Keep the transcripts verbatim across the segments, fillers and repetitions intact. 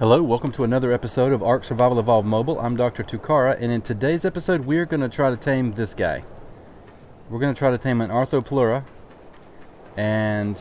Hello, welcome to another episode of ARK Survival Evolved Mobile. I'm Doctor Tukara, and in today's episode we're going to try to tame this guy. We're going to try to tame an Arthropleura and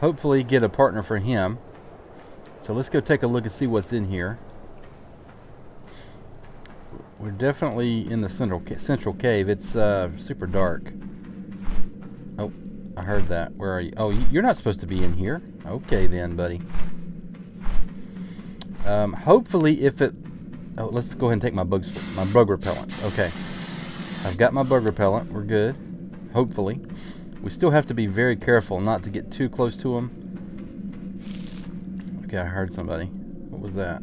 hopefully get a partner for him. So let's go take a look and see what's in here. We're definitely in the central, central cave. It's uh, super dark. Oh, I heard that. Where are you? Oh, you're not supposed to be in here. Okay then, buddy. Um, hopefully if it... Oh, let's go ahead and take my bugs, my bug repellent. Okay. I've got my bug repellent. We're good. Hopefully. We still have to be very careful not to get too close to them. Okay, I heard somebody. What was that?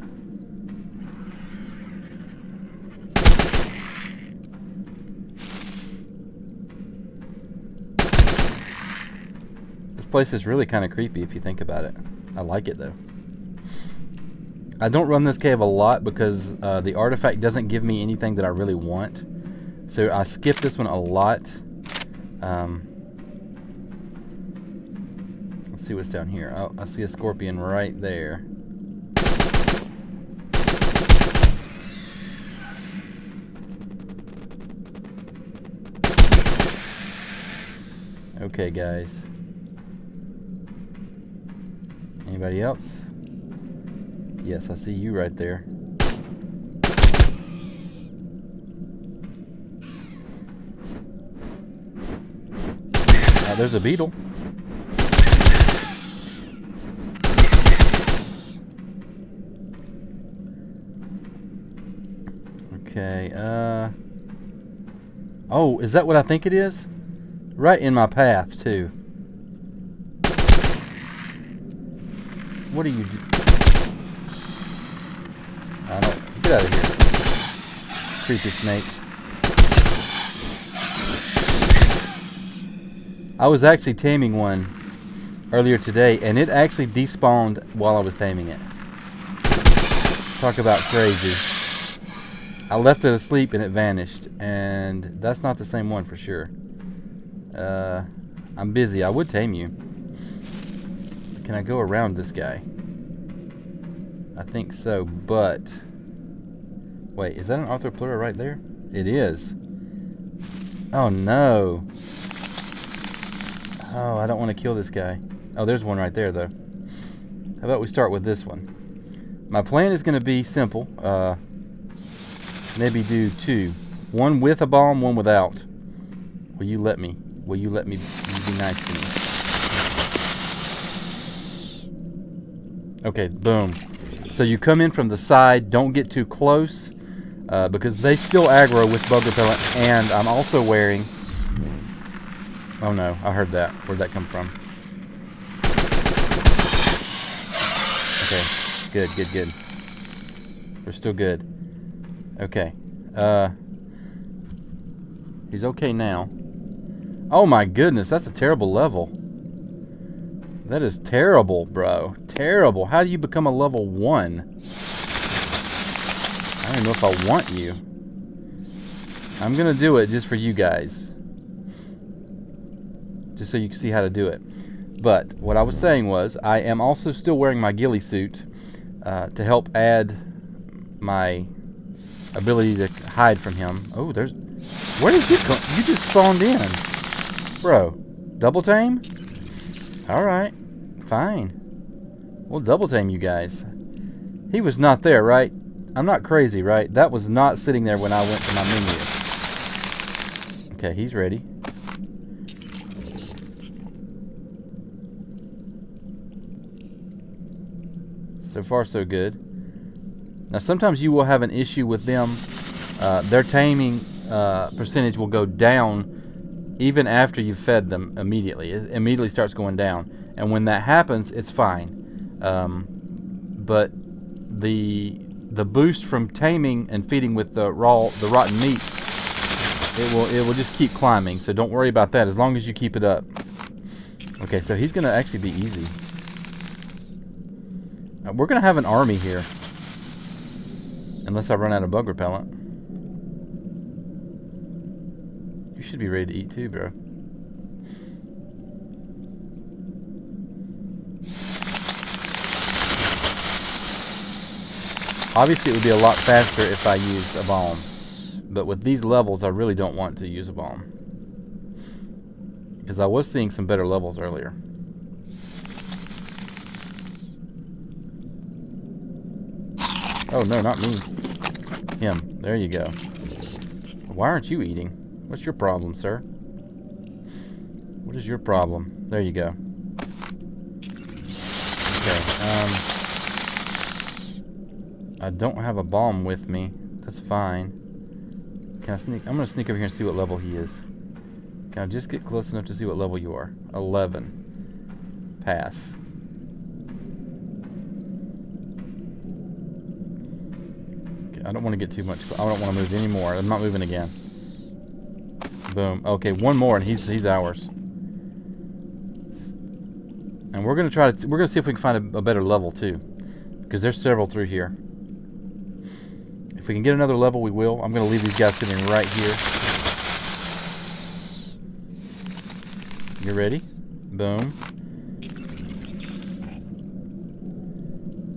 This place is really kind of creepy if you think about it. I like it though. I don't run this cave a lot because uh, the artifact doesn't give me anything that I really want. So I skip this one a lot. Um, let's see what's down here. Oh, I see a scorpion right there. Okay, guys. Anybody else? Yes, I see you right there. Uh, there's a beetle. Okay, uh... oh, is that what I think it is? Right in my path, too. What are you doing? I don't, get out of here, creepy snake. I was actually taming one earlier today, and it actually despawned while I was taming it. Talk about crazy. I left it asleep and it vanished, and that's not the same one for sure. Uh, I'm busy. I would tame you. Can I go around this guy? I think so, but wait, is that an Arthropleura right there? It is. Oh no. Oh, I don't want to kill this guy. Oh, there's one right there though. How about we start with this one? My plan is going to be simple. Uh, maybe do two. One with a bomb, one without. Will you let me? Will you let me be nice to me? Okay, boom. So you come in from the side, don't get too close, uh, because they still aggro with bug repellent, and I'm also wearing... Oh no, I heard that. Where'd that come from? Okay, good, good, good. We're still good. Okay. Uh, he's okay now. Oh my goodness, that's a terrible level. That is terrible, bro. Terrible. How do you become a level one? I don't know if I want you. I'm going to do it just for you guys. Just so you can see how to do it. But what I was saying was I am also still wearing my ghillie suit uh, to help add my ability to hide from him. Oh, there's... Where did you come? You just spawned in. Bro, double tame? All right. Fine. We'll double tame you guys. He was not there, right? I'm not crazy, right? That was not sitting there when I went to my menu. Okay, he's ready. So far, so good. Now, sometimes you will have an issue with them. Uh, their taming uh, percentage will go down even after you've fed them immediately. It immediately starts going down. And when that happens, it's fine. Um, but the the boost from taming and feeding with the raw the rotten meat, it will it will just keep climbing. So don't worry about that as long as you keep it up. Okay, so he's gonna actually be easy. Now, we're gonna have an army here, unless I run out of bug repellent. You should be ready to eat too, bro. Obviously it would be a lot faster if I used a bomb, but with these levels I really don't want to use a bomb, because I was seeing some better levels earlier. Oh no, not me. Him. There you go. Why aren't you eating? What's your problem, sir? What is your problem? There you go. Okay. Um, I don't have a bomb with me. That's fine. Can I sneak? I'm gonna sneak over here and see what level he is. Can I just get close enough to see what level you are? eleven. Pass. I don't want to get too much. I don't want to move anymore. I'm not moving again. Boom. Okay, one more, and he's he's ours. And we're gonna try to. We're gonna see if we can find a, a better level too, because there's several through here. If we can get another level, we will. I'm gonna leave these guys sitting right here. You ready? Boom.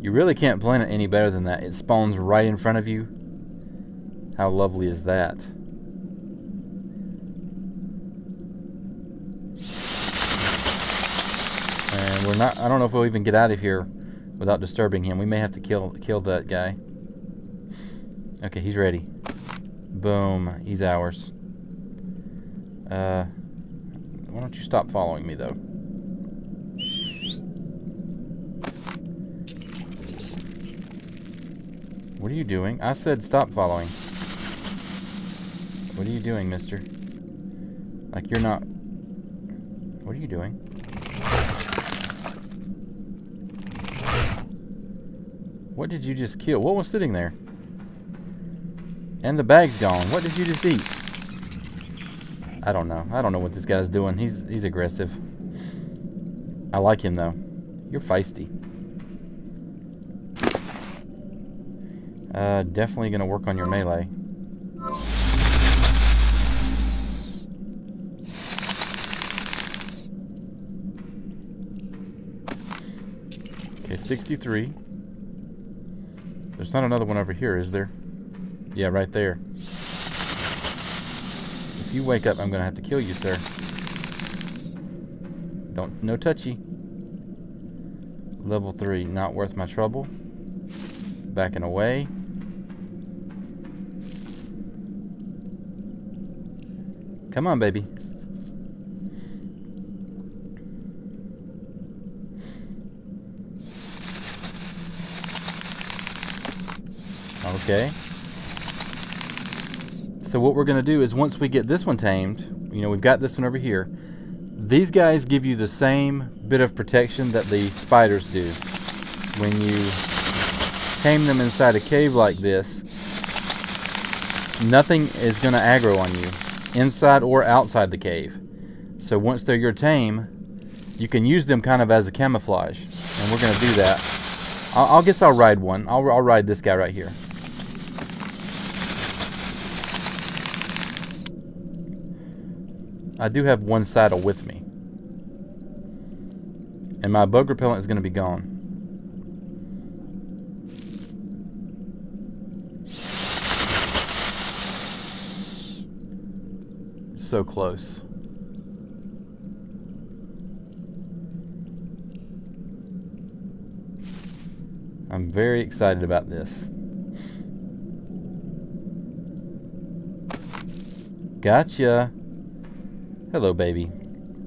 You really can't plan it any better than that. It spawns right in front of you. How lovely is that? And we're not, I don't know if we'll even get out of here without disturbing him. We may have to kill kill that guy. Okay, he's ready. Boom, he's ours. Uh, why don't you stop following me though? What are you doing? I said stop following. What are you doing, mister? Like, you're not... What are you doing? What did you just kill? What was sitting there? And the bag's gone. What did you just eat? I don't know. I don't know what this guy's doing. He's, he's aggressive. I like him, though. You're feisty. Uh, definitely gonna work on your melee. Okay, sixty-three. There's not another one over here, is there? Yeah, right there. If you wake up, I'm gonna have to kill you, sir. Don't, no touchy. Level three, not worth my trouble. Backing away. Come on, baby. Okay. So what we're going to do is once we get this one tamed, you know, we've got this one over here. These guys give you the same bit of protection that the spiders do. When you tame them inside a cave like this, nothing is going to aggro on you, inside or outside the cave. So once they're your tame, you can use them kind of as a camouflage, and we're going to do that. I'll, I'll guess I'll ride one. I'll, I'll ride this guy right here. I do have one saddle with me, and my bug repellent is going to be gone. So close. I'm very excited about this. Gotcha. Hello, baby.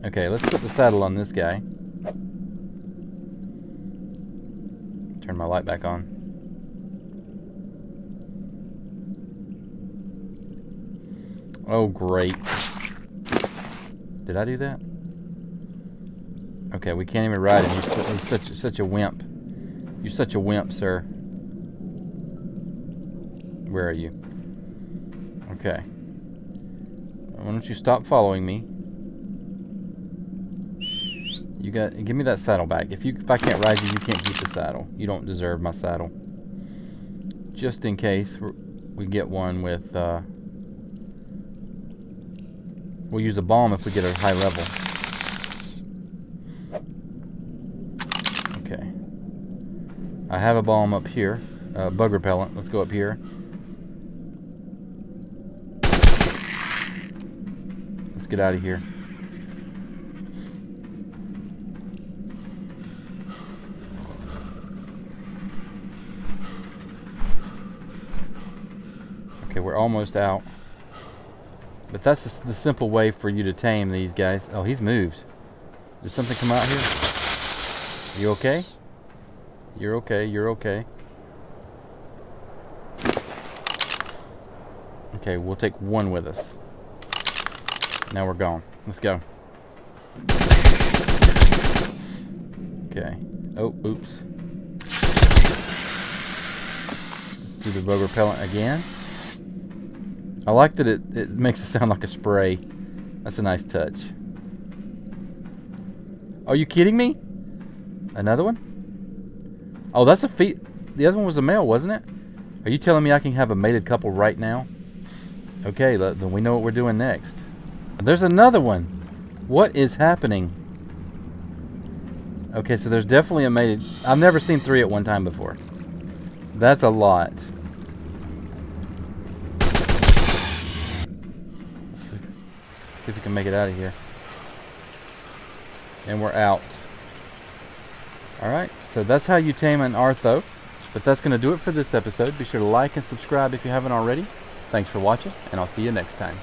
Okay, let's put the saddle on this guy. Turn my light back on. Oh, great. Did I do that? Okay, we can't even ride him. He's, he's such, such a wimp. You're such a wimp, sir. Where are you? Okay. Why don't you stop following me? You got. Give me that saddle back. If you, if I can't ride you, you can't keep the saddle. You don't deserve my saddle. Just in case we get one with. Uh, We'll use a bomb if we get a high level. Okay. I have a bomb up here. uh, bug repellent. Let's go up here. Let's get out of here. Okay, we're almost out. But that's the simple way for you to tame these guys. Oh, he's moved. Did something come out here? You okay? You're okay, you're okay. Okay, we'll take one with us. Now we're gone. Let's go. Okay. Oh, oops. Do the bug repellent again. I like that it, it makes it sound like a spray. That's a nice touch. Are you kidding me? Another one? Oh, that's a fe- the other one was a male, wasn't it? Are you telling me I can have a mated couple right now? Okay, then we know what we're doing next. There's another one. What is happening? Okay, so there's definitely a mated... I've never seen three at one time before. That's a lot. See if we can make it out of here. And we're out. Alright, so that's how you tame an Arthro. But that's going to do it for this episode. Be sure to like and subscribe if you haven't already. Thanks for watching, and I'll see you next time.